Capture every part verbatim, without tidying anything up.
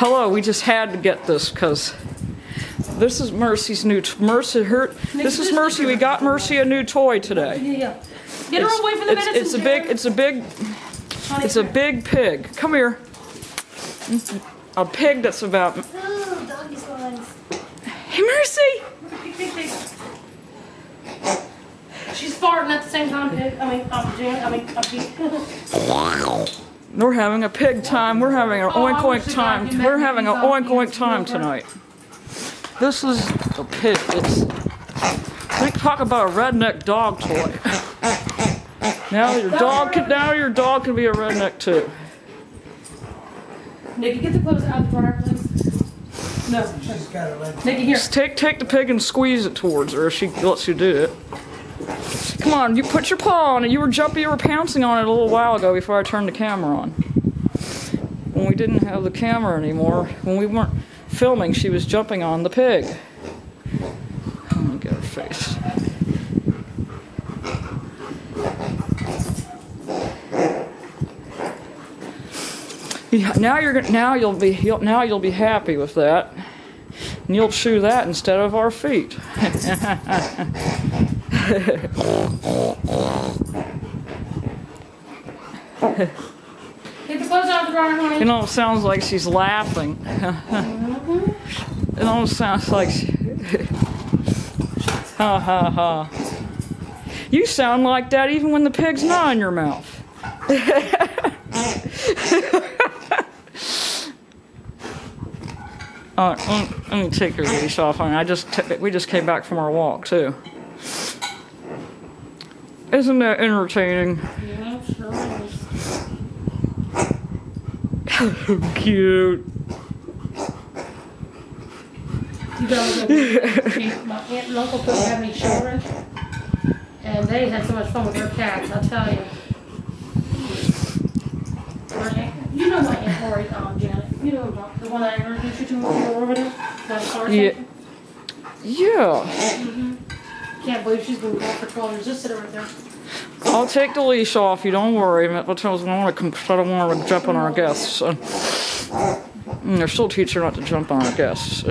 hello, we just had to get this because this is Mercy's new t Mercy hurt. This is Mercy. We got Mercy a new toy today. Yeah. Get her away from the medicine. It's a big. It's a big. It's a big pig. Come here. A pig that's about. Oh, doggy slides. Hey, Mercy. She's farting at the same time. I mean, I'm doing. I mean, I'm. We're having a pig time. We're having an oink oink time. We're having an oink oink time tonight. This is a pig. It's. We talk about a redneck dog toy. Now your dog can. Now your dog can be a redneck too. Nikki, get the clothes out the front, please. No. She's got her legs. Nikki, here. Just take take the pig and squeeze it towards her if she lets you do it. Come on, you put your paw on it. You were jumping, you were pouncing on it a little while ago before I turned the camera on. When we didn't have the camera anymore, when we weren't filming, she was jumping on the pig. I'm gonna get her face. Yeah, now you're now you'll be you'll, now you'll be happy with that, and you'll chew that instead of our feet. Get the clothes out of the dryer, honey. It almost sounds like she's laughing. It almost sounds like she, ha ha ha. You sound like that even when the pig's not in your mouth. Uh, let, me, let me take your leash off, honey. I just t we just came back from our walk too. Isn't that entertaining? Yeah, it sure is. Cute. You guys, my aunt and uncle couldn't have any children, and they had so much fun with their cats. I'll tell you. You know my aunt Lori, um, Janet. You know about the one that I introduced you to before over there. That star yeah. Something? Yeah. Mm-hmm. Can't believe she's been gone for twelve years. Just sit right there. I'll take the leash off. You don't worry. I don't want to jump on our guests. Uh, they're still teaching her not to jump on our guests.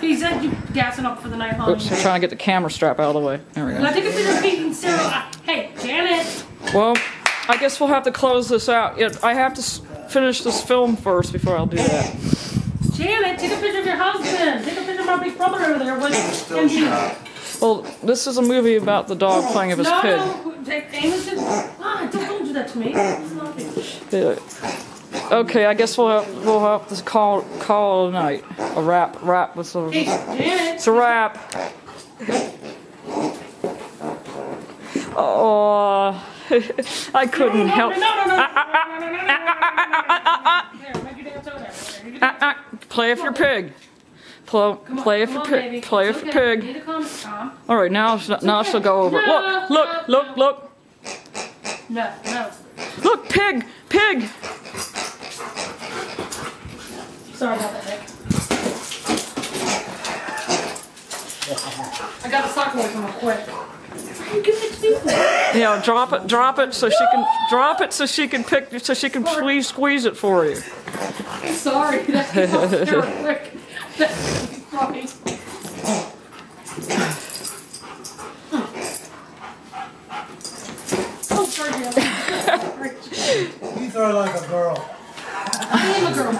He said you're gassing up for the night, honey. Oops, I'm trying to get the camera strap out of the way. There we go. Now take it to your feet and still. Hey, Janet! Well, I guess we'll have to close this out. I have to finish this film first before I'll do that. Janet, take a picture of your husband. Take a picture of my big brother over there. With well, this is a movie about the dog playing with his no, pig. No, ah, don't, don't do that to me. It's okay, I guess we'll have, we'll have to call call it a night. A wrap, wrap with some. It's a wrap. Oh, I couldn't help. Play if you're pig. Play, play if you're pig. Play if you're pig. All right, now now she'll go over. Look, look, look, look. No, no. Look, pig, pig. Sorry about that, Nick. I got a sock away from her quick. You know, drop it, drop it, so she can drop it, so she can pick, so she can please squeeze it for you. Sorry, that's not quick. That's funny. Oh, sorry, you throw like a girl. I am a girl.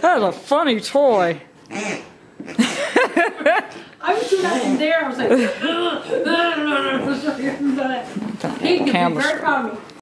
That is a funny toy. I was doing that in there. I was like, he could be very proud of me.